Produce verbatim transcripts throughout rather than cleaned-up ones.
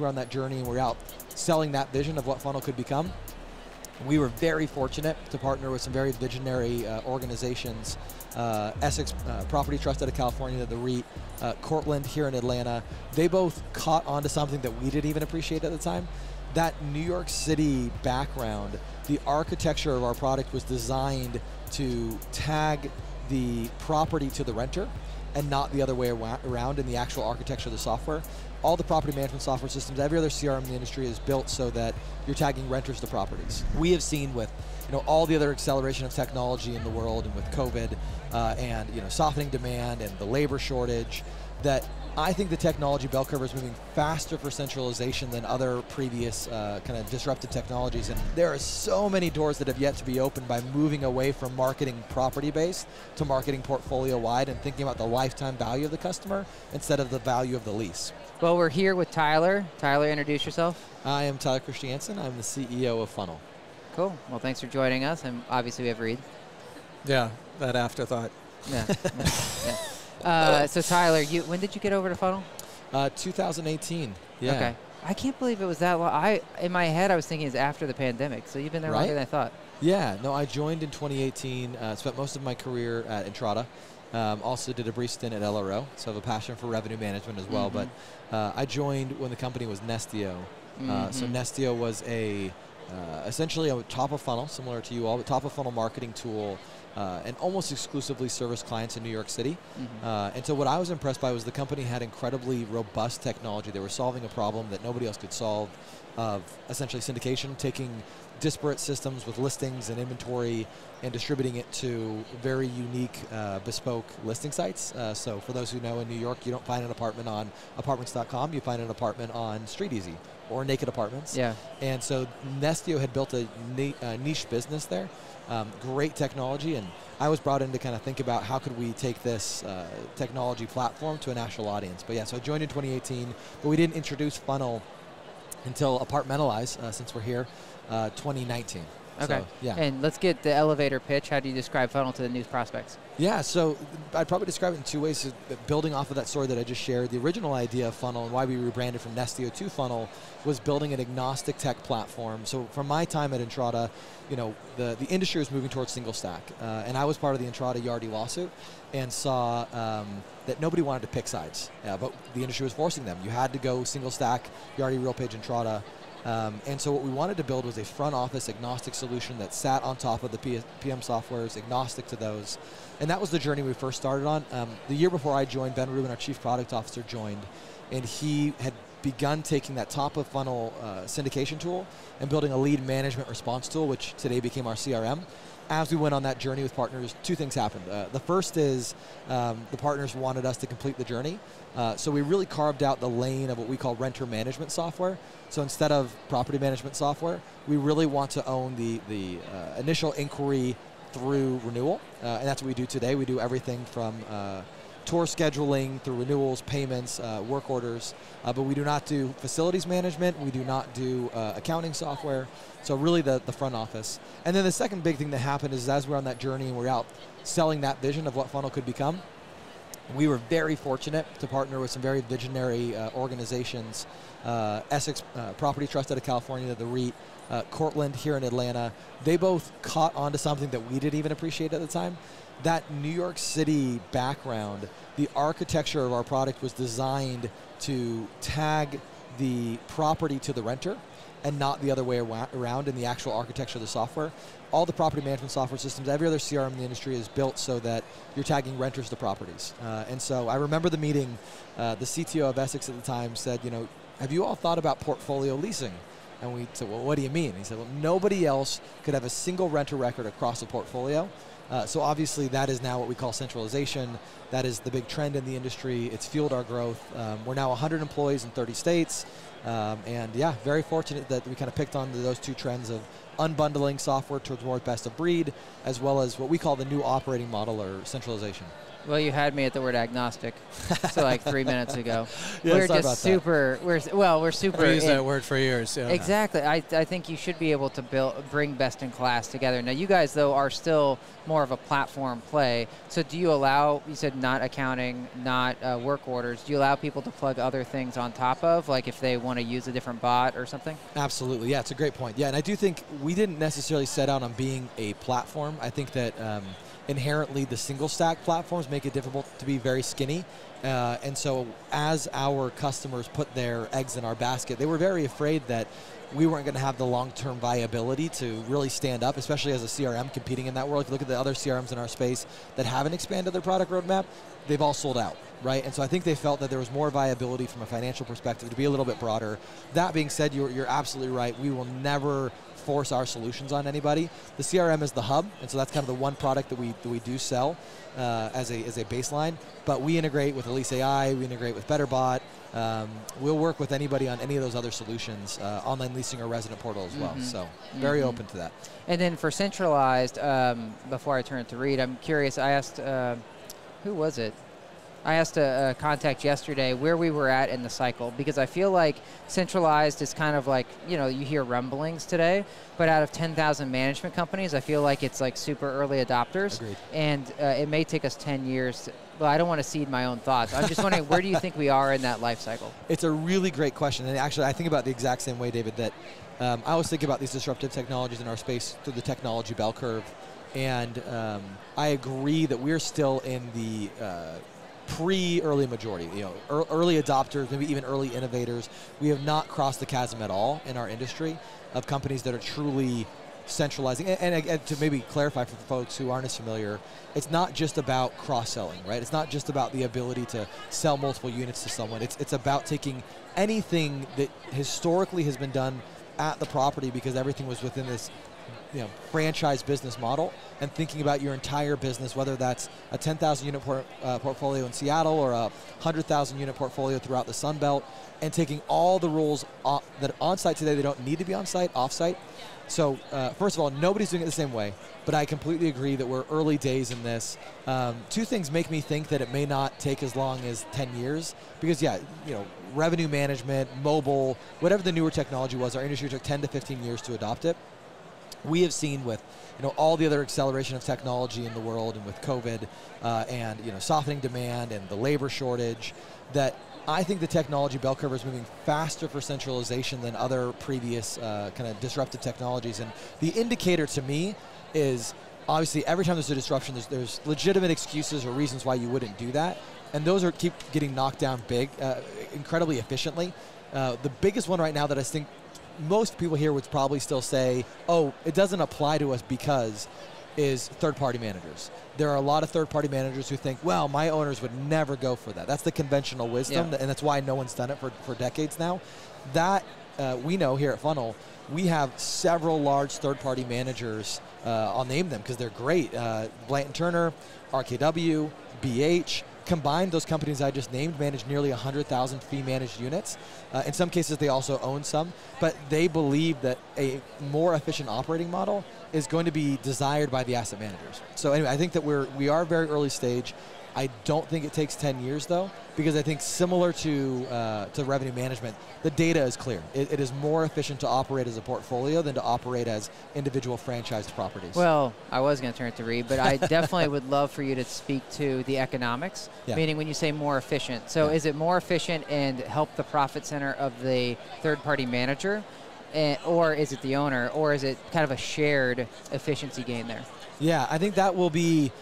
We're on that journey and we're out selling that vision of what Funnel could become. We were very fortunate to partner with some very visionary uh, organizations, uh, Essex uh, Property Trust out of California, the REIT, uh, Cortland here in Atlanta. They both caught on to something that we didn't even appreciate at the time. That New York City background, the architecture of our product was designed to tag the property to the renter and not the other way around in the actual architecture of the software. All the property management software systems, every other C R M in the industry is built so that you're tagging renters to properties. We have seen with you know, all the other acceleration of technology in the world and with COVID uh, and you know, softening demand and the labor shortage, that I think the technology bell curve is moving faster for centralization than other previous uh, kind of disruptive technologies. And there are so many doors that have yet to be opened by moving away from marketing property-based to marketing portfolio-wide and thinking about the lifetime value of the customer instead of the value of the lease. Well, we're here with Tyler. Tyler, introduce yourself. I am Tyler Christiansen. I'm the C E O of Funnel. Cool. Well, thanks for joining us. And obviously, we have Reid. Yeah, that afterthought. Yeah. yeah. Uh, so Tyler, you when did you get over to Funnel? Uh, two thousand eighteen. Yeah. Okay. I can't believe it was that long. I in my head I was thinking it's after the pandemic. So you've been there right? longer than I thought. Yeah. No, I joined in twenty eighteen. Uh, spent most of my career at Entrada. Um, also did a brief stint at L R O. So I have a passion for revenue management as well. Mm-hmm. But uh, I joined when the company was Nestio. Mm-hmm. uh, so Nestio was a uh, essentially a top of funnel, similar to you all, but top of funnel marketing tool. Uh, and almost exclusively service clients in New York City. Mm-hmm. uh, and so what I was impressed by was the company had incredibly robust technology. They were solving a problem that nobody else could solve of essentially syndication, taking disparate systems with listings and inventory and distributing it to very unique uh, bespoke listing sites. Uh, so for those who know, in New York, you don't find an apartment on apartments dot com, you find an apartment on StreetEasy or Naked Apartments. Yeah. And so Nestio had built a niche business there. Um, great technology, and I was brought in to kind of think about how could we take this uh, technology platform to a national audience. But yeah, so I joined in twenty eighteen, but we didn't introduce Funnel until Apartmentalize, uh, since we're here, uh, twenty nineteen. Okay, so, yeah. And let's get the elevator pitch. How do you describe Funnel to the new prospects? Yeah, so I'd probably describe it in two ways. Building off of that story that I just shared, the original idea of Funnel and why we rebranded from Nestio to Funnel was building an agnostic tech platform. So from my time at Entrada, you know, the, the industry was moving towards single stack. Uh, and I was part of the Entrada Yardi lawsuit and saw um, that nobody wanted to pick sides, uh, but the industry was forcing them. You had to go single stack, Yardi, RealPage, Entrada. Um, and so what we wanted to build was a front office agnostic solution that sat on top of the P M softwares, agnostic to those. And that was the journey we first started on. Um, the year before I joined, Ben Rubin, our chief product officer, joined, and he had begun taking that top of funnel uh, syndication tool and building a lead management response tool, which today became our C R M. As we went on that journey with partners, two things happened. Uh, the first is um, the partners wanted us to complete the journey. Uh, so we really carved out the lane of what we call renter management software. So instead of property management software, we really want to own the, the uh, initial inquiry through renewal. Uh, and that's what we do today. We do everything from uh, tour scheduling through renewals, payments, uh, work orders. Uh, but we do not do facilities management. We do not do uh, accounting software. So really the, the front office. And then the second big thing that happened is as we're on that journey and we're out selling that vision of what Funnel could become, we were very fortunate to partner with some very visionary uh, organizations, uh, Essex uh, Property Trust out of California, the REIT, uh, Cortland here in Atlanta. They both caught on to something that we didn't even appreciate at the time. That New York City background, the architecture of our product was designed to tag the property to the renter and not the other way around in the actual architecture of the software. All the property management software systems, every other C R M in the industry is built so that you're tagging renters to properties. Uh, and so I remember the meeting, uh, the C T O of Essex at the time said, you know, have you all thought about portfolio leasing? And we said, well, what do you mean? And he said, well, nobody else could have a single renter record across the portfolio. Uh, so obviously that is now what we call centralization. That is the big trend in the industry. It's fueled our growth. Um, we're now one hundred employees in thirty states. Um, and yeah, very fortunate that we kind of picked on those two trends of unbundling software towards more best of breed, as well as what we call the new operating model or centralization. Well, you had me at the word agnostic, so like three minutes ago. Yeah, we're just super, we're, well, we're super. We used that word for years. Yeah. Exactly. I, I think you should be able to build, bring best in class together. Now, you guys, though, are still more of a platform play. So do you allow, you said not accounting, not uh, work orders. Do you allow people to plug other things on top of, like if they want want to use a different bot or something? Absolutely. Yeah, it's a great point. Yeah, and I do think we didn't necessarily set out on being a platform. I think that um, inherently the single stack platforms make it difficult to be very skinny. Uh, and so as our customers put their eggs in our basket, they were very afraid that we weren't going to have the long-term viability to really stand up, especially as a C R M competing in that world. If you look at the other C R Ms in our space that haven't expanded their product roadmap, they've all sold out, right? And so I think they felt that there was more viability from a financial perspective to be a little bit broader. That being said, you're, you're absolutely right. We will never force our solutions on anybody. The C R M is the hub, and so that's kind of the one product that we, that we do sell uh, as, a, as a baseline. But we integrate with Elise A I, we integrate with BetterBot. Um, we'll work with anybody on any of those other solutions, uh, online leasing or resident portal as well. Mm-hmm. So very mm-hmm. open to that. And then for centralized, um, before I turn it to Reid, I'm curious, I asked, uh, who was it? I asked a, a contact yesterday where we were at in the cycle, because I feel like centralized is kind of like, you know, you hear rumblings today, but out of ten thousand management companies, I feel like it's like super early adopters. Agreed. And uh, it may take us ten years. Well, I don't want to seed my own thoughts. I'm just wondering, where do you think we are in that life cycle? It's a really great question. And actually, I think about the exact same way, David, that um, I always think about these disruptive technologies in our space through the technology bell curve. And um, I agree that we're still in the uh, pre-early majority, you know, er early adopters, maybe even early innovators. We have not crossed the chasm at all in our industry of companies that are truly centralizing. And, and, and to maybe clarify for folks who aren't as familiar, it's not just about cross-selling, right? It's not just about the ability to sell multiple units to someone. It's, it's about taking anything that historically has been done at the property, because everything was within this, you know, franchise business model, and thinking about your entire business, whether that's a ten thousand unit por uh, portfolio in Seattle or a one hundred thousand unit portfolio throughout the Sun Belt, and taking all the rules off, that on site today, they don't need to be on site, off site. So uh, first of all, nobody's doing it the same way, but I completely agree that we're early days in this. Um, two things make me think that it may not take as long as ten years, because yeah, you know, revenue management, mobile, whatever the newer technology was, our industry took ten to fifteen years to adopt it. We have seen with, you know, all the other acceleration of technology in the world, and with COVID uh, and, you know, softening demand and the labor shortage, that I think the technology bell curve is moving faster for centralization than other previous uh, kind of disruptive technologies. And the indicator to me is, obviously, every time there's a disruption, there's, there's legitimate excuses or reasons why you wouldn't do that. And those are keep getting knocked down big, uh, incredibly efficiently. Uh, the biggest one right now that I think most people here would probably still say, oh, it doesn't apply to us because, is third-party managers. There are a lot of third-party managers who think, well, my owners would never go for that. That's the conventional wisdom, yeah. And that's why no one's done it for, for decades now. That, uh, we know here at Funnel, we have several large third-party managers. Uh, I'll name them because they're great. Uh, Blanton-Turner, R K W, B H, combined, those companies I just named manage nearly one hundred thousand fee-managed units. Uh, in some cases, they also own some, but they believe that a more efficient operating model is going to be desired by the asset managers. So anyway, I think that we're, we are very early stage. I don't think it takes ten years, though, because I think similar to, uh, to revenue management, the data is clear. It, it is more efficient to operate as a portfolio than to operate as individual franchised properties. Well, I was going to turn it to Reid, but I definitely would love for you to speak to the economics, yeah. Meaning when you say more efficient. So yeah. Is it more efficient and help the profit center of the third-party manager, and, or is it the owner, or is it kind of a shared efficiency gain there? Yeah, I think that will be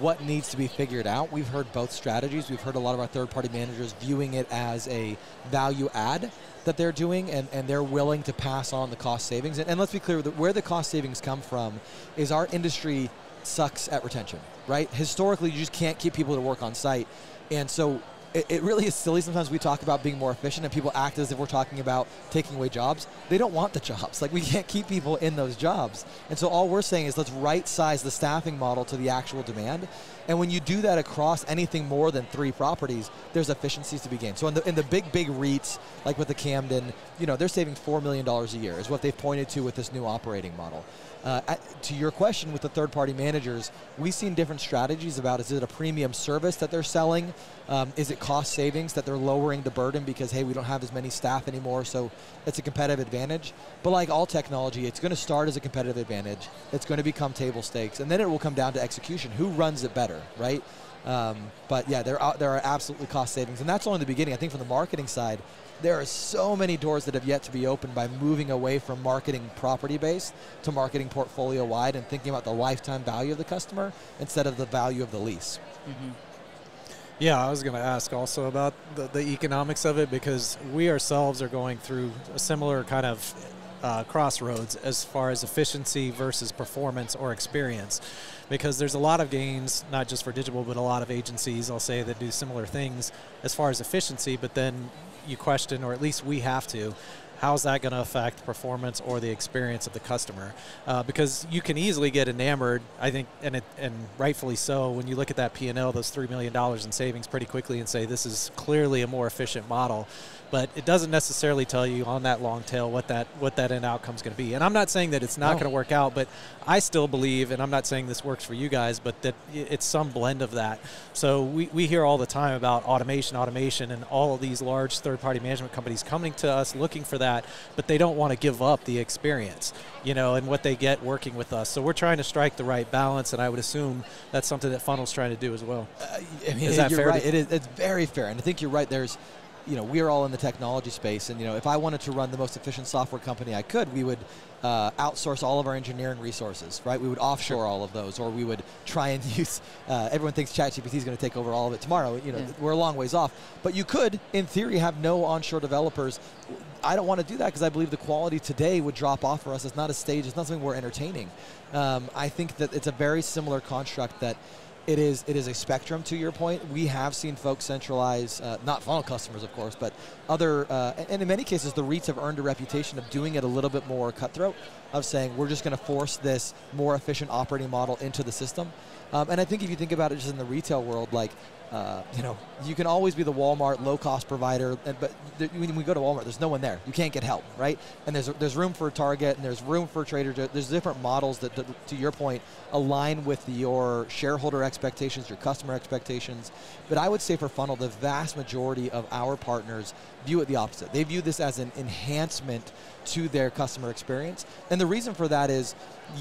what needs to be figured out. We've heard both strategies. We've heard a lot of our third-party managers viewing it as a value add that they're doing, and, and they're willing to pass on the cost savings. And, and let's be clear, that where the cost savings come from is our industry sucks at retention, right? Historically, you just can't keep people to work on site. And so it, it really is silly. Sometimes we talk about being more efficient and people act as if we're talking about taking away jobs. They don't want the jobs. Like, we can't keep people in those jobs. And so all we're saying is let's right-size the staffing model to the actual demand. And when you do that across anything more than three properties, there's efficiencies to be gained. So in the, in the big, big REITs, like with the Camden, you know, they're saving four million dollars a year is what they've pointed to with this new operating model. Uh, at, to your question with the third-party managers, we've seen different strategies about, is it a premium service that they're selling? Um, is it cost savings that they're lowering the burden because, hey, we don't have as many staff anymore, so it's a competitive advantage? But like all technology, it's going to start as a competitive advantage. It's going to become table stakes, and then it will come down to execution. Who runs it better? better, right? Um, but yeah, there are, there are absolutely cost savings, and that's only the beginning. I think from the marketing side, there are so many doors that have yet to be opened by moving away from marketing property-based to marketing portfolio-wide and thinking about the lifetime value of the customer instead of the value of the lease. Mm-hmm. Yeah, I was going to ask also about the, the economics of it, because we ourselves are going through a similar kind of uh, crossroads as far as efficiency versus performance or experience, because there's a lot of gains, not just for Digital, but a lot of agencies, I'll say, that do similar things as far as efficiency, but then you question, or at least we have to, how's that going to affect performance or the experience of the customer? Uh, because you can easily get enamored, I think, and it, and rightfully so, when you look at that P and L, those three million dollars in savings pretty quickly and say, this is clearly a more efficient model. But it doesn't necessarily tell you on that long tail what that what that end outcome is going to be. And I'm not saying that it's not no. going to work out, but I still believe, and I'm not saying this works for you guys, but that it's some blend of that. So we, we hear all the time about automation, automation, and all of these large third-party management companies coming to us looking for that, but they don't want to give up the experience, you know, and what they get working with us. So we're trying to strike the right balance, and I would assume that's something that Funnel's trying to do as well. Uh, I mean, is that fair? Right. It is, it's very fair, and I think you're right. There's you know, we're all in the technology space, and you know, if I wanted to run the most efficient software company I could, we would uh, outsource all of our engineering resources, right? We would offshore sure. all of those, or we would try and use, uh, everyone thinks ChatGPT is going to take over all of it tomorrow, you know, yeah. we're a long ways off. But you could, in theory, have no onshore developers. I don't want to do that because I believe the quality today would drop off for us. It's not a stage, it's not something we're entertaining. Um, I think that it's a very similar construct that It is, it is a spectrum, to your point. We have seen folks centralize, uh, not Funnel customers, of course, but other, uh, and in many cases, the REITs have earned a reputation of doing it a little bit more cutthroat, of saying, we're just going to force this more efficient operating model into the system. Um, and I think if you think about it just in the retail world, like, uh, you know, you can always be the Walmart low-cost provider, and, but th when we go to Walmart, there's no one there. You can't get help, right? And there's, there's room for Target, and there's room for Trader Joe's. There's different models that, that, to your point, align with your shareholder expectations, your customer expectations. But I would say for Funnel, the vast majority of our partners view it the opposite. They view this as an enhancement to their customer experience. And the reason for that is,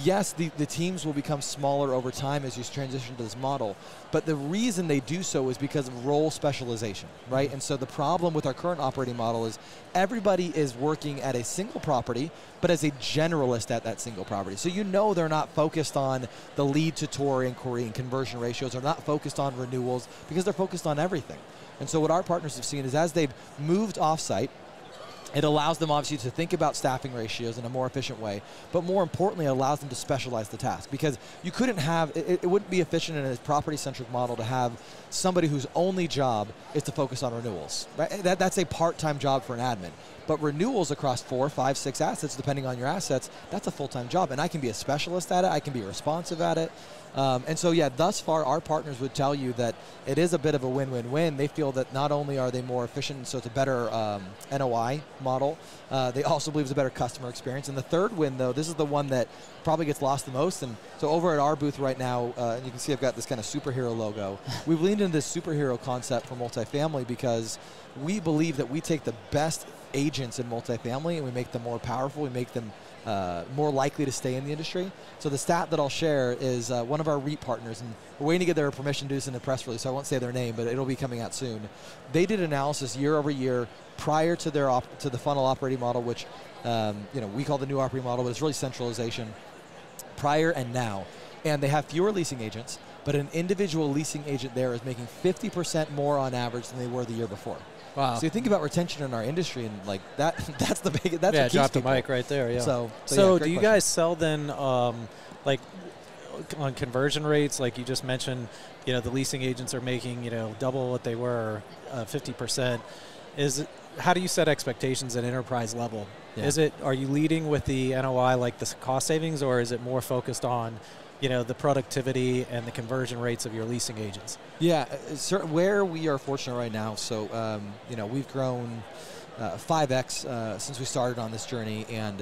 yes, the, the teams will become smaller over time as you transition to this model, but the reason they do so is because of role specialization, right? And so the problem with our current operating model is everybody is working at a single property, but as a generalist at that single property. So you know they're not focused on the lead to tour inquiry and conversion ratios, they're not focused on renewals, because they're focused on everything. And so what our partners have seen is as they've moved off-site, it allows them obviously to think about staffing ratios in a more efficient way, but more importantly, it allows them to specialize the task, because you couldn't have, it, it wouldn't be efficient in a property-centric model to have somebody whose only job is to focus on renewals, right? That, that's a part-time job for an admin. But renewals across four, five, six assets, depending on your assets, that's a full-time job, and I can be a specialist at it, I can be responsive at it. Um, and so, yeah, thus far, our partners would tell you that it is a bit of a win-win-win. They feel that not only are they more efficient, so it's a better um, N O I model, uh, they also believe it's a better customer experience. And the third win, though, this is the one that probably gets lost the most. And so over at our booth right now, uh, and you can see I've got this kind of superhero logo. We've leaned into this superhero concept for multifamily because we believe that we take the best agents in multifamily and we make them more powerful, we make them Uh, more likely to stay in the industry. So the stat that I'll share is uh, one of our REIT partners, and we're waiting to get their permission to do this in a press release, so I won't say their name, but it'll be coming out soon. They did analysis year over year prior to their op to the Funnel operating model, which um, you know, we call the new operating model, but it's really centralization, prior and now. And they have fewer leasing agents, but an individual leasing agent there is making fifty percent more on average than they were the year before. Wow. So you think about retention in our industry, and like that—that's the big. That's yeah, what drop the mic right there. Yeah. So, so, so yeah, do you question. guys sell then, um, like, on conversion rates? Like you just mentioned, you know, the leasing agents are making you know double what they were, uh, fifty percent. Is how do you set expectations at enterprise level? Yeah. Is it are you leading with the N O I, like the cost savings, or is it more focused on you know, the productivity and the conversion rates of your leasing agents? Yeah, where we are fortunate right now, so, um, you know, we've grown uh, five X uh, since we started on this journey, and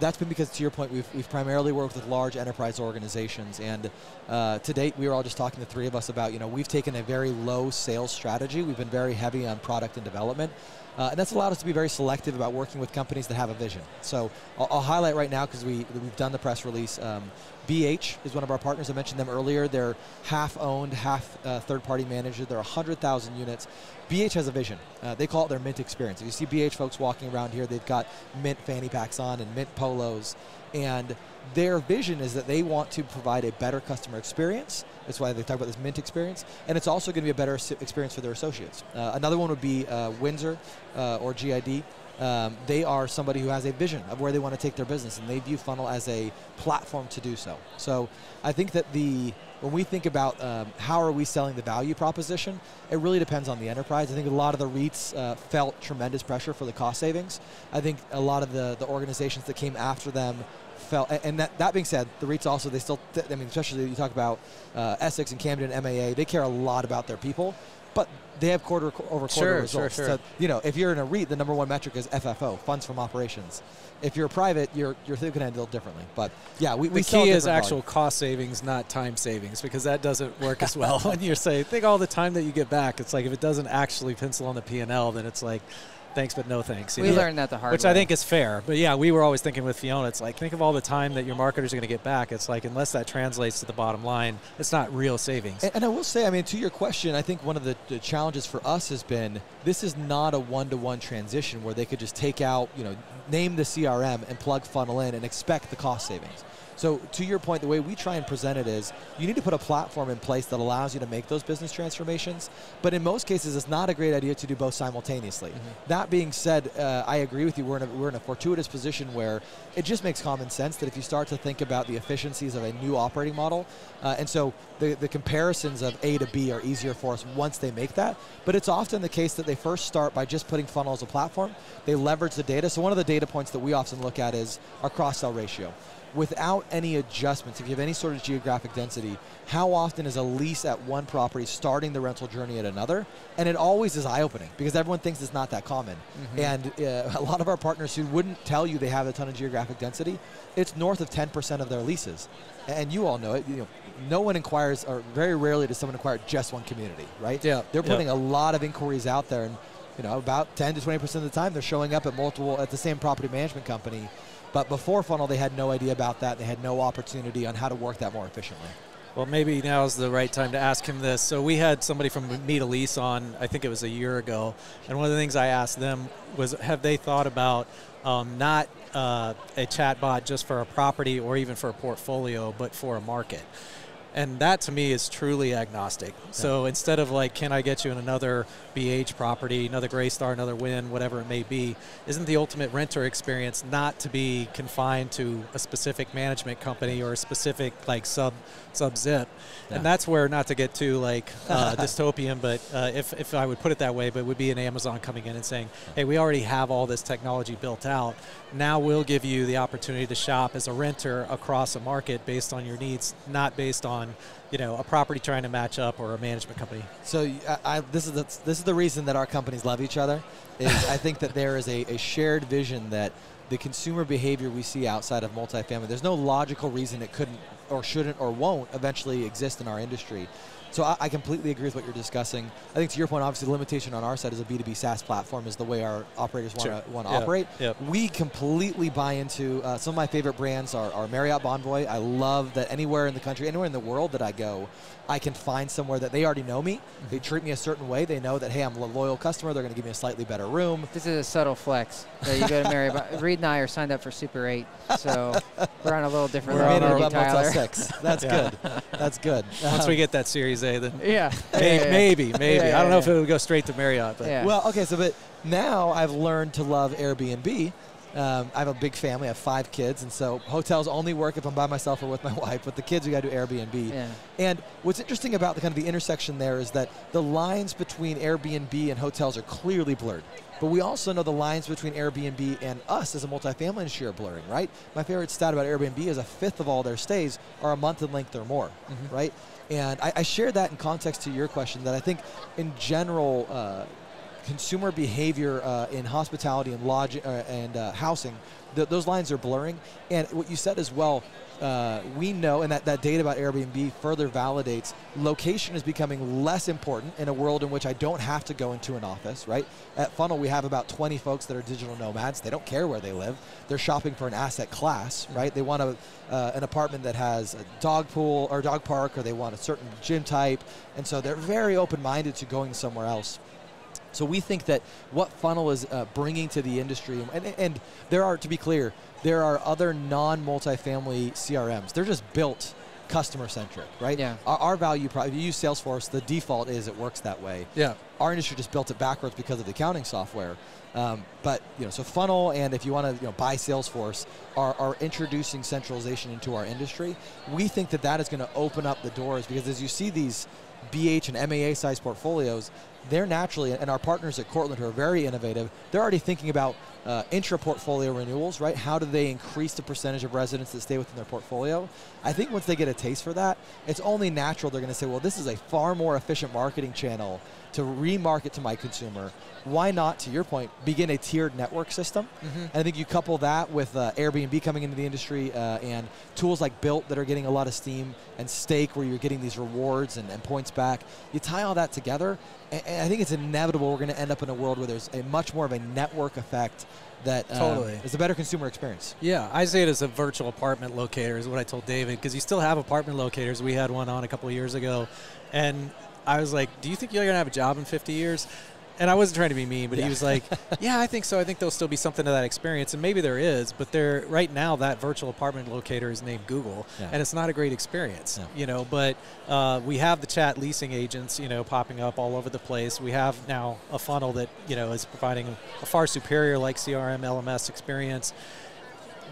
that's been because, to your point, we've, we've primarily worked with large enterprise organizations, and uh, to date, we were all just talking, the three of us, about, you know, we've taken a very low sales strategy. We've been very heavy on product and development. Uh, and that's allowed us to be very selective about working with companies that have a vision. So I'll, I'll highlight right now, because we, we've done the press release, um, B H is one of our partners. I mentioned them earlier. They're half-owned, half uh, third-party managed. They're one hundred thousand units. B H has a vision. Uh, they call it their Mint experience. If you see B H folks walking around here, they've got Mint fanny packs on and Mint polos. And their vision is that they want to provide a better customer experience. That's why they talk about this Mint experience. And it's also going to be a better experience for their associates. Uh, another one would be uh, Windsor uh, or G I D. Um, they are somebody who has a vision of where they want to take their business, and they view Funnel as a platform to do so. So I think that the when we think about um, how are we selling the value proposition, it really depends on the enterprise. I think a lot of the REITs uh, felt tremendous pressure for the cost savings. I think a lot of the, the organizations that came after them felt, and that, that being said, the REITs also, they still, th I mean, especially you talk about uh, Essex and Camden and M A A, they care a lot about their people. But they have quarter over quarter sure, results. Sure, sure. So, you know, if you're in a REIT, the number one metric is F F O, funds from operations. If you're private, you're you're thinking a little differently. But yeah, we, we sell a different volume. The key is actual cost savings, not time savings, because that doesn't work as well. When you're saying, think all the time that you get back, it's like if it doesn't actually pencil on the P and L, then it's like, thanks, but no thanks. You we know? learned that the hard Which way. Which I think is fair. But yeah, we were always thinking with Fiona, it's like, think of all the time that your marketers are going to get back. It's like, unless that translates to the bottom line, it's not real savings. And, and I will say, I mean, to your question, I think one of the, the challenges for us has been, this is not a one-to-one transition where they could just take out, you know, name the C R M and plug Funnel in and expect the cost savings. So to your point, the way we try and present it is you need to put a platform in place that allows you to make those business transformations. But in most cases, it's not a great idea to do both simultaneously. Mm-hmm. That being said, uh, I agree with you. We're in, a, we're in a fortuitous position where it just makes common sense that if you start to think about the efficiencies of a new operating model, uh, and so the, the comparisons of A to B are easier for us once they make that. But it's often the case that they first start by just putting Funnel as a platform. They leverage the data. So one of the data points that we often look at is our cross-sell ratio. Without any adjustments, if you have any sort of geographic density, how often is a lease at one property starting the rental journey at another? And it always is eye-opening because everyone thinks it's not that common. Mm-hmm. And uh, a lot of our partners who wouldn't tell you they have a ton of geographic density, it's north of ten percent of their leases. And you all know it. You know, no one inquires, or very rarely does someone inquire just one community, right? Yeah. They're putting yeah. a lot of inquiries out there, and you know, about ten to twenty percent of the time they're showing up at multiple at the same property management company. But before Funnel, they had no idea about that. They had no opportunity on how to work that more efficiently. Well, maybe now's the right time to ask him this. So we had somebody from Meet Elise on, I think it was a year ago, and one of the things I asked them was, have they thought about um, not uh, a chat bot just for a property or even for a portfolio, but for a market? And that, to me, is truly agnostic. Yeah. So instead of like, can I get you in another B H property, another Gray Star, another Wynn, whatever it may be, isn't the ultimate renter experience not to be confined to a specific management company or a specific like sub sub-zip? Yeah. And that's where, not to get too like uh, dystopian, but uh, if, if I would put it that way, but it would be an Amazon coming in and saying, hey, we already have all this technology built out. Now we'll give you the opportunity to shop as a renter across a market based on your needs, not based on you know, a property trying to match up or a management company. So I, I, this, is the, this is the reason that our companies love each other. Is I think that there is a, a shared vision that the consumer behavior we see outside of multifamily, there's no logical reason it couldn't or shouldn't or won't eventually exist in our industry. So I, I completely agree with what you're discussing. I think to your point, obviously the limitation on our side as a B two B SaaS platform is the way our operators want to sure. want to yeah. operate. Yeah. We completely buy into, uh, some of my favorite brands are, are Marriott Bonvoy. I love that anywhere in the country, anywhere in the world that I go, I can find somewhere that they already know me. Mm-hmm. They treat me a certain way. They know that, hey, I'm a loyal customer. They're going to give me a slightly better room. This is a subtle flex. So you go to Marriott. Reid and I are signed up for Super Eight, so we're on a little different we're level. We're on Motel Six. That's yeah. good. That's good. Once um, we get that Series A, then yeah, maybe, yeah, yeah. maybe, maybe. Yeah, yeah, I don't know yeah. if it would go straight to Marriott, but yeah. well, okay. So, but now I've learned to love Airbnb. Um, I have a big family. I have five kids, and so hotels only work if I'm by myself or with my wife. With the kids, we got to do Airbnb. Yeah. And what's interesting about the kind of the intersection there is that the lines between Airbnb and hotels are clearly blurred. But we also know the lines between Airbnb and us as a multifamily industry are blurring, right? My favorite stat about Airbnb is a fifth of all their stays are a month in length or more, mm-hmm. right? And I, I share that in context to your question that I think in general, uh, consumer behavior uh, in hospitality and lodging uh, and uh, housing, th those lines are blurring. And what you said as well, uh, we know, and that, that data about Airbnb further validates, location is becoming less important in a world in which I don't have to go into an office, right? At Funnel, we have about twenty folks that are digital nomads. They don't care where they live. They're shopping for an asset class, right? They want a, uh, an apartment that has a dog pool or dog park, or they want a certain gym type. And so they're very open-minded to going somewhere else. So we think that what Funnel is uh, bringing to the industry, and, and there are, to be clear, there are other non-multifamily C R Ms. They're just built customer-centric, right? Yeah. Our, our value prop, if you use Salesforce, the default is it works that way. Yeah. Our industry just built it backwards because of the accounting software. Um, but, you know, so Funnel and if you want to, you know, buy Salesforce are, are introducing centralization into our industry. We think that that is going to open up the doors because as you see these B H and M A A size portfolios, they're naturally, and our partners at Cortland who are very innovative, they're already thinking about uh, intra-portfolio renewals, right? How do they increase the percentage of residents that stay within their portfolio? I think once they get a taste for that, it's only natural they're going to say, well, this is a far more efficient marketing channel to remarket to my consumer. Why not, to your point, begin a tiered network system? Mm-hmm. And I think you couple that with uh, Airbnb coming into the industry uh, and tools like Bilt that are getting a lot of steam and Stake where you're getting these rewards and, and points back. You tie all that together, and, and I think it's inevitable we're going to end up in a world where there's a much more of a network effect that um, totally. Is a better consumer experience. Yeah, I say it as a virtual apartment locator is what I told David, because you still have apartment locators. We had one on a couple of years ago, and I was like, do you think you're going to have a job in fifty years? And I wasn't trying to be mean, but yeah. He was like, yeah, I think so. I think there'll still be something to that experience. And maybe there is, but there, right now that virtual apartment locator is named Google, yeah. And it's not a great experience, yeah. You know, but uh, we have the chat leasing agents, you know, popping up all over the place. We have now a funnel that, you know, is providing a far superior like C R M, L M S experience.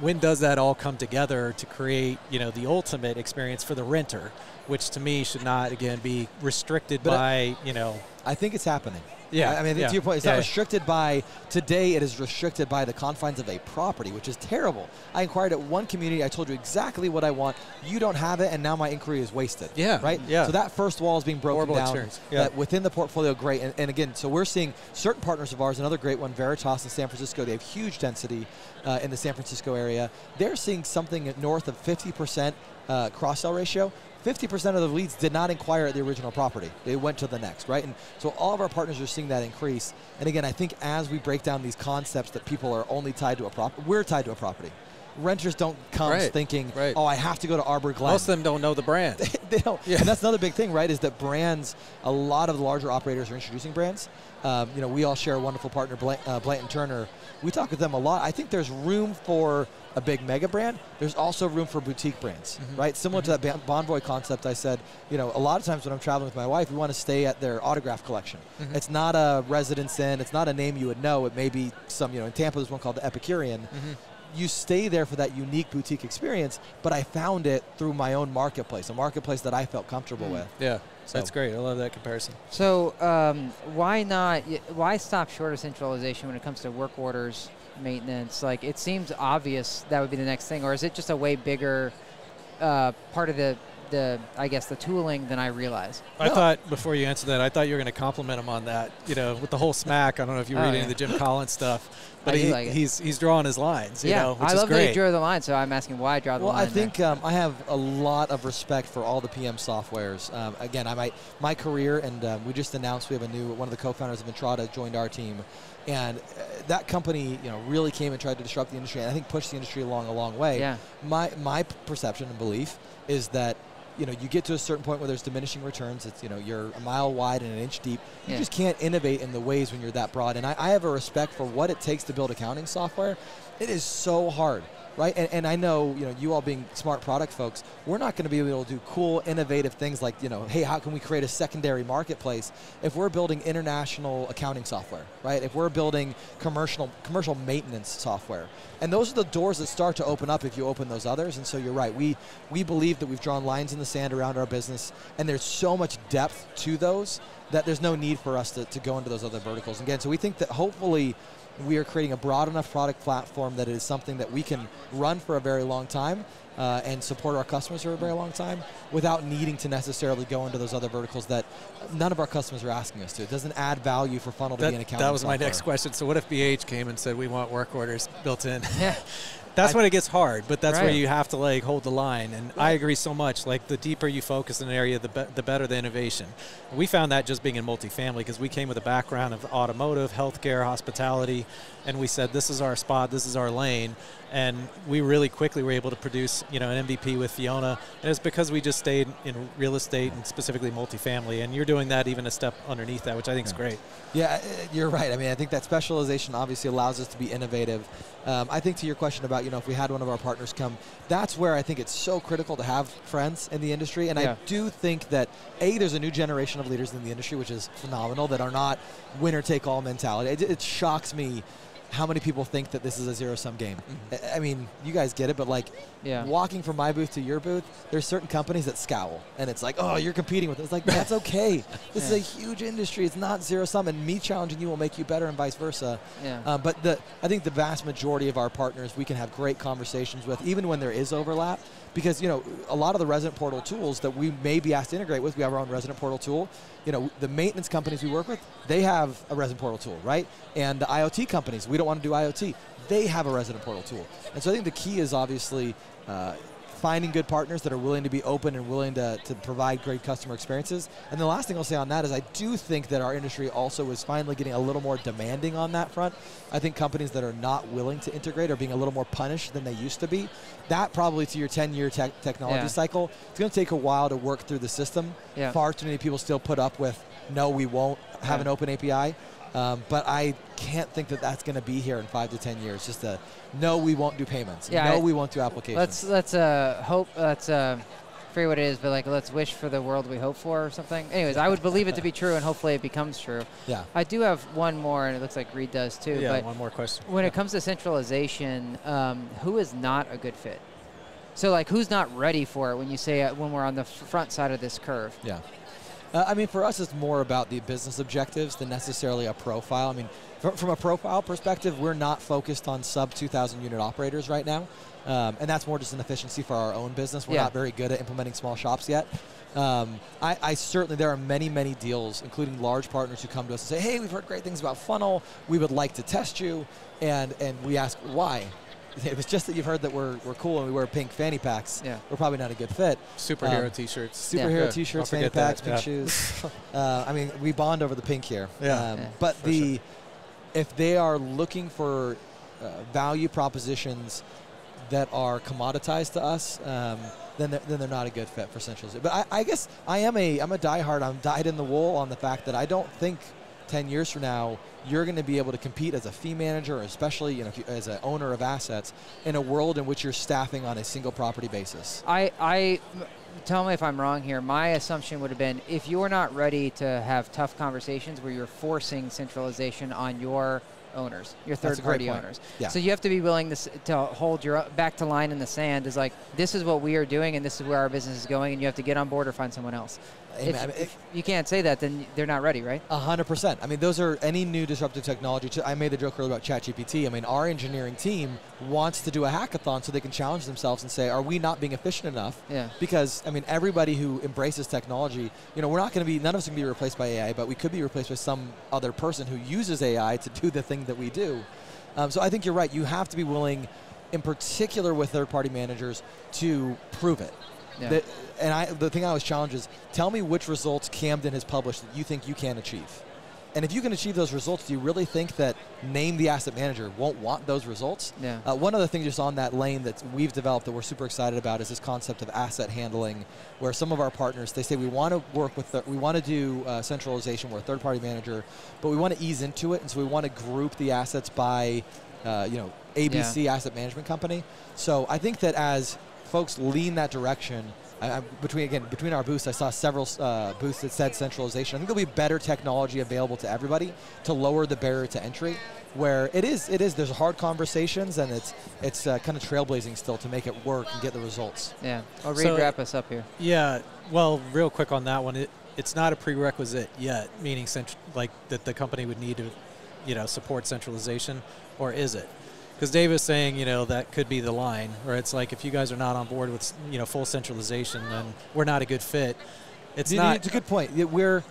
When does that all come together to create, you know, the ultimate experience for the renter, which to me should not, again, be restricted but by, I, you know. I think it's happening. Yeah. I mean, I think yeah. to your point, it's yeah. not restricted by, today it is restricted by the confines of a property, which is terrible. I inquired at one community, I told you exactly what I want, you don't have it, and now my inquiry is wasted. Yeah. Right? Yeah. So that first wall is being broken Horrible down. Experience. Yeah. That within the portfolio, great. And, and again, so we're seeing certain partners of ours, another great one, Veritas in San Francisco, they have huge density uh, in the San Francisco area. They're seeing something north of fifty percent uh, cross-sell ratio. fifty percent of the leads did not inquire at the original property. They went to the next, right? And so all of our partners are seeing that increase. And again, I think as we break down these concepts that people are only tied to a property, we're tied to a property. Renters don't come right. thinking, right. oh, I have to go to Arbor Glen. Most of them don't know the brand. They don't. Yeah. And that's another big thing, right, is that brands, a lot of the larger operators are introducing brands. Um, you know, we all share a wonderful partner, Bl uh, Blanton-Turner. We talk with them a lot. I think there's room for a big mega brand. There's also room for boutique brands, mm-hmm. right? Similar mm-hmm. to that Bonvoy concept I said, you know, a lot of times when I'm traveling with my wife, we want to stay at their autograph collection. Mm-hmm. It's not a Residence Inn. It's not a name you would know. It may be some, you know, in Tampa there's one called the Epicurean. Mm-hmm. You stay there for that unique boutique experience, but I found it through my own marketplace, a marketplace that I felt comfortable mm-hmm. with. Yeah, so. That's great. I love that comparison. So um, why not, why stop short of centralization when it comes to work orders, maintenance? Like, it seems obvious that would be the next thing, or is it just a way bigger uh, part of the, the, I guess, the tooling than I realized? I no. thought, before you answer that, I thought you were going to compliment him on that, you know, with the whole smack. I don't know if you read oh, any yeah. of the Jim Collins stuff. But he, like he's he's drawing his lines, you yeah. know, which I love is great. That he drew the line, so I'm asking why I draw the well, line. Well, I think um, I have a lot of respect for all the P M softwares. Um, again, I might my career, and um, we just announced we have a new one of the co-founders of Entrada joined our team, and uh, that company, you know, really came and tried to disrupt the industry, and I think pushed the industry along a long way. Yeah. My my perception and belief is that, you know, you get to a certain point where there's diminishing returns. It's, you know, you're a mile wide and an inch deep. You yeah. just can't innovate in the ways when you're that broad. And I, I have a respect for what it takes to build accounting software. It is so hard, right? And, and I know, you know, you all being smart product folks, we're not going to be able to do cool, innovative things like, you know, hey, how can we create a secondary marketplace if we're building international accounting software, right? If we're building commercial commercial maintenance software. And those are the doors that start to open up if you open those others. And so you're right. We, we believe that we've drawn lines in the sand around our business, and there's so much depth to those that there's no need for us to, to go into those other verticals. Again, so we think that hopefully we are creating a broad enough product platform that it is something that we can run for a very long time uh, and support our customers for a very long time without needing to necessarily go into those other verticals that none of our customers are asking us to. It doesn't add value for Funnel to that, be an accounting That was software. My next question. So what if B H came and said, we want work orders built in? Yeah. That's I, when it gets hard, but that's right. where you have to like hold the line. And yeah. I agree so much. Like the deeper you focus in an area, the, be the better the innovation. We found that just being in multifamily because we came with a background of automotive, healthcare, hospitality, and we said this is our spot, this is our lane. And we really quickly were able to produce, you know, an M V P with Fiona. And it's because we just stayed in real estate and specifically multifamily. And you're doing that even a step underneath that, which I think yeah. is great. Yeah, you're right. I mean, I think that specialization obviously allows us to be innovative. Um, I think to your question about, you know, if we had one of our partners come, that's where I think it's so critical to have friends in the industry. And yeah. I do think that, A, there's a new generation of leaders in the industry, which is phenomenal, that are not winner-take-all mentality. It, it shocks me how many people think that this is a zero-sum game. Mm-hmm. I mean, you guys get it, but like yeah. walking from my booth to your booth, there's certain companies that scowl, and it's like, oh, you're competing with it. It's like, that's okay. This yeah. is a huge industry. It's not zero-sum, and me challenging you will make you better and vice versa. Yeah. Uh, but the, I think the vast majority of our partners we can have great conversations with, even when there is overlap, because, you know, a lot of the resident portal tools that we may be asked to integrate with, we have our own resident portal tool. You know, the maintenance companies we work with, they have a resident portal tool, right? And the I O T companies, we don't want to do I O T. They have a resident portal tool. And so I think the key is obviously uh, finding good partners that are willing to be open and willing to, to provide great customer experiences. And the last thing I'll say on that is I do think that our industry also is finally getting a little more demanding on that front. I think companies that are not willing to integrate are being a little more punished than they used to be. That probably to your ten-year te technology yeah. cycle, it's going to take a while to work through the system. Yeah. Far too many people still put up with, no, we won't have yeah. an open A P I. Um, but I can't think that that's going to be here in five to ten years. Just a no, we won't do payments. Yeah, no, I, we won't do applications. Let's let's uh, hope. Let's uh, I forget what it is, but like let's wish for the world we hope for or something. Anyways, I would believe it to be true, and hopefully it becomes true. Yeah. I do have one more, and it looks like Reid does too. Yeah, but one more question. When yeah. it comes to centralization, um, who is not a good fit? So like, who's not ready for it when you say uh, when we're on the front side of this curve? Yeah. Uh, I mean, for us, it's more about the business objectives than necessarily a profile. I mean, fr from a profile perspective, we're not focused on sub two thousand unit operators right now. Um, and that's more just an efficiency for our own business. We're yeah. not very good at implementing small shops yet. Um, I, I certainly, there are many, many deals, including large partners who come to us and say, hey, we've heard great things about Funnel. We would like to test you. And, and we ask, why? It was just that you've heard that we're, we're cool and we wear pink fanny packs. Yeah. We're probably not a good fit. Superhero um, t-shirts. Superhero yeah. t-shirts, fanny packs, that. pink yeah. shoes. uh, I mean, we bond over the pink here. Yeah. Um, yeah. But for the sure. if they are looking for uh, value propositions that are commoditized to us, um, then, they're, then they're not a good fit for centralization. But I, I guess I am a, I'm a diehard. I'm dyed in the wool on the fact that I don't think ten years from now, you're going to be able to compete as a fee manager, especially you know, as an owner of assets, in a world in which you're staffing on a single property basis. I, I tell me if I'm wrong here. My assumption would have been if you're not ready to have tough conversations where you're forcing centralization on your owners, your third-party owners. Yeah. So you have to be willing to, to hold your back to line in the sand is like, this is what we are doing and this is where our business is going and you have to get on board or find someone else. If, I mean, if you can't say that, then they're not ready, right? A hundred percent. I mean, those are any new disruptive technology. I made the joke earlier about Chat G P T. I mean, our engineering team wants to do a hackathon so they can challenge themselves and say, are we not being efficient enough? Yeah. Because, I mean, everybody who embraces technology, you know, we're not going to be, none of us can be replaced by A I, but we could be replaced by some other person who uses A I to do the thing that we do. Um, so I think you're right. You have to be willing, in particular with third-party managers, to prove it. Yeah. That, and I, the thing I always challenge is, tell me which results Camden has published that you think you can achieve. And if you can achieve those results, do you really think that name the asset manager won't want those results? Yeah. Uh, one of the things just on that lane that we've developed that we're super excited about is this concept of asset handling, where some of our partners, they say we want to work with, the, we want to do uh, centralization, we're a third-party manager, but we want to ease into it, and so we want to group the assets by, uh, you know, A B C yeah. asset management company. So I think that as folks lean that direction. I, I, between again, between our booths, I saw several uh, booths that said centralization. I think there'll be better technology available to everybody to lower the barrier to entry. Where it is, it is. There's hard conversations, and it's it's uh, kind of trailblazing still to make it work and get the results. Yeah, I'll so, wrap us up here. Yeah, well, real quick on that one, it, it's not a prerequisite yet, meaning central, like that the company would need to you know, support centralization, or is it? Because Dave is saying, you know, that could be the line, where it's like, if you guys are not on board with, you know, full centralization, then we're not a good fit. It's you, not. It's a good point. We're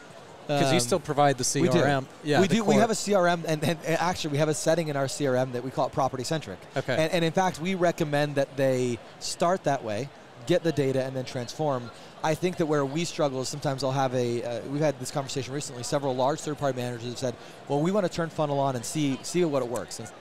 because um, you still provide the C R M. We do. Yeah, we do. Core. We have a C R M, and, and actually, we have a setting in our C R M that we call it property centric. Okay. And, and in fact, we recommend that they start that way, get the data, and then transform. I think that where we struggle is sometimes I'll have a, uh, we've had this conversation recently, several large third-party managers have said, well, we want to turn Funnel on and see see what it works. And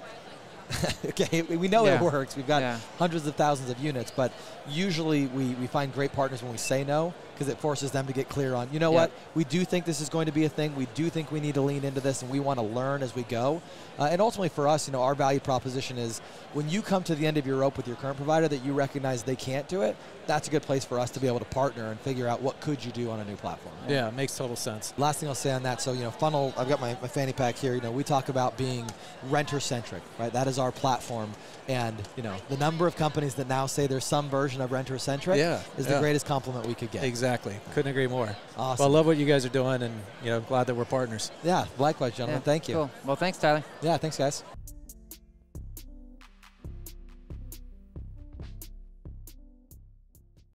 okay, we know yeah. it works. We've got yeah. hundreds of thousands of units, but usually we, we find great partners when we say no, because it forces them to get clear on, you know yeah. what, we do think this is going to be a thing. We do think we need to lean into this, and we want to learn as we go. Uh, and ultimately for us, you know, our value proposition is when you come to the end of your rope with your current provider that you recognize they can't do it, that's a good place for us to be able to partner and figure out what could you do on a new platform. Right? Yeah, it makes total sense. Last thing I'll say on that, so, you know, Funnel, I've got my, my fanny pack here. You know, we talk about being renter-centric, right? That is our platform. And, you know, the number of companies that now say there's some version of renter-centric yeah, is yeah. the greatest compliment we could get. Exactly. Couldn't agree more. Awesome. Well, I love what you guys are doing, and, you know, glad that we're partners. Yeah, likewise, gentlemen. Yeah, thank you. Cool. Well, thanks, Tyler. Yeah, thanks, guys.